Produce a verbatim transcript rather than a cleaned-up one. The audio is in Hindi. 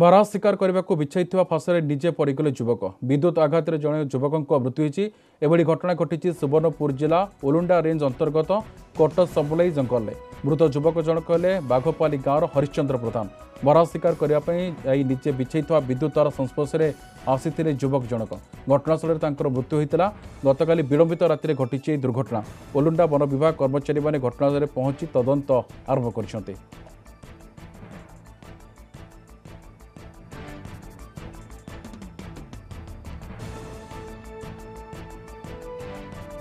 महाराज शिकार करने को विच्छेद थी फाँसरे निजे पड़गले युवक विद्युत आघात में जड़े युवकों मृत्यु होगी। घटना घटी सुवर्णपुर जिला ओलुंडा रेंज अंतर्गत कोट सबुलाई जंगल में। मृत युवक जनक हेले बाघपाली गाँव हरिश्चंद्र प्रधान। महाराज शिकार करने निजे विच्छेद विद्युत तार संस्पर्श में आसी युवक जनक घटनास्थल मृत्यु होता। गतकाली विलंबित राति घटी दुर्घटना। ओलुंडा वन विभाग कर्मचारी घटनास्थल पहुंची तदंत आरंभ कर।